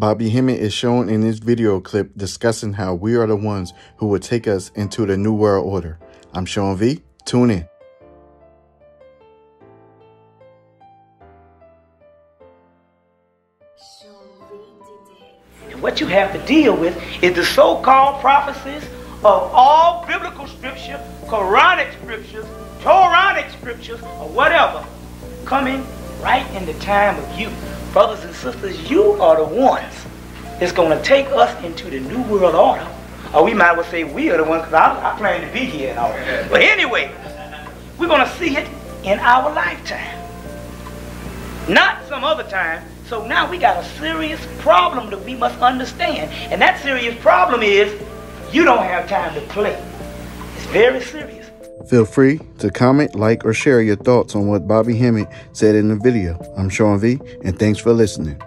Bobby Hemmitt is shown in this video clip discussing how we are the ones who will take us into the New World Order. I'm Sean V. Tune in. And what you have to deal with is the so-called prophecies of all biblical scripture, Quranic scriptures, Toranic scriptures, or whatever, coming right in the time of you. Brothers and sisters, you are the ones that's going to take us into the New World Order. Or we might as well say we are the ones, because I plan to be here and all. But anyway, we're going to see it in our lifetime, not some other time. So now we got a serious problem that we must understand. And that serious problem is you don't have time to play. It's very serious. Feel free to comment, like, or share your thoughts on what Bobby Hemmitt said in the video. I'm Sean V, and thanks for listening.